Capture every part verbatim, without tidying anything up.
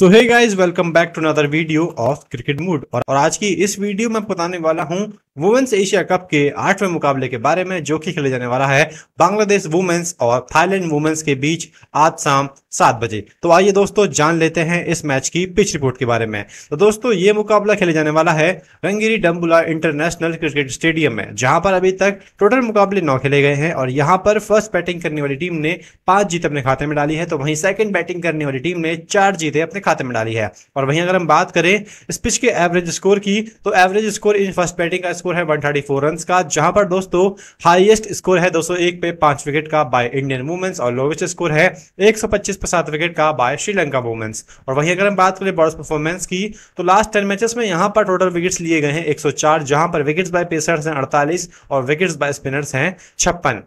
So hey guys, welcome back to another video of cricket mood. और आज की इस वीडियो में बताने वाला हूं वुमेन्स एशिया कप के आठवें मुकाबले के बारे में, जो कि खेले जाने वाला है बांग्लादेश वुमेन्स और थाईलैंड वुमेन्स के बीच आज शाम सात बजे। तो आइए दोस्तों, जान लेते हैं इस मैच की पिच रिपोर्ट के बारे में। तो दोस्तों, ये मुकाबला खेले जाने वाला है Rangiri Dambulla international cricket stadium में, जहां पर अभी तक टोटल मुकाबले नौ खेले गए हैं। और यहाँ पर फर्स्ट बैटिंग करने वाली टीम ने पांच जीत अपने खाते में डाली है, तो वहीं सेकेंड बैटिंग करने वाली टीम ने चार जीतें अपने खाते में डाली है। और वहीं अगर हम बात करें इस पिच के एवरेज स्कोर की, तो average score in first batting का स्कोर है एक सौ चौंतीस रन्स का, जहां पर दोस्तों हाईएस्ट स्कोर है दो सौ एक पे पांच विकेट का बाय इंडियन वुमेन्स और लोवेस्ट स्कोर है एक सौ पच्चीस पे सात विकेट का बाय श्रीलंका वुमेन्स। और वहीं अगर हम बात करें बॉलर्स परफॉर्मेंस की, तो लास्ट टेन मैचेस में यहां पर टोटल विकेट्स लिए गए हैं एक सौ चार, जहां पर विकेट्स बाय पेसर्स हैं अड़तालीस और विकेट्स बाय स्पिनर्स हैं छप्पन।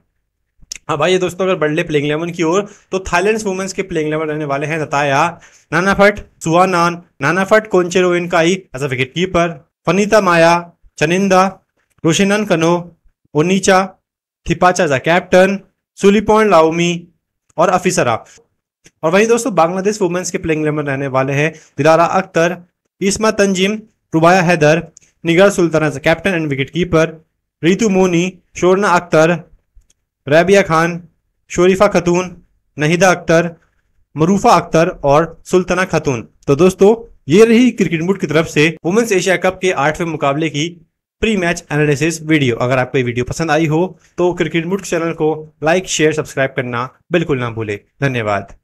अब आइए दोस्तों, अगर बढ़ ले प्लेइंग इलेवन की ओर, तो थाईलैंड वुमेन्स के प्लेइंग इलेवन रहने वाले हैं Nattaya Nannapat Suwanan Nannapat Koncharoenkai as a wicket keeper, Phannita Maya Chanida रोशिनन कनो, उन्नीचा, थिपाचा जा कैप्टन, सुलिपॉन लाउमी और अफिसरा। और वहीं दोस्तों, बांग्लादेश वुमेन्स के प्लेइंग इलेवन रहने वाले हैं Dilara Akhter, Ishma Tanjim, Rubaya Haider, Nigar Sultana as a captain and wicket keeper, Ritu Moni, Shorna Akhtar, Rabeya Khan, Sharifa Khatun, नहिदा Akhtar, मरूफा Akhtar और सुल्ताना खतून। तो दोस्तों, ये रही क्रिकेट मूड की तरफ से वुमेन्स एशिया कप के आठवें मुकाबले की प्री मैच एनालिसिस वीडियो। अगर आपको ये वीडियो पसंद आई हो तो क्रिकेट मूड चैनल को लाइक, शेयर, सब्सक्राइब करना बिल्कुल ना भूले। धन्यवाद।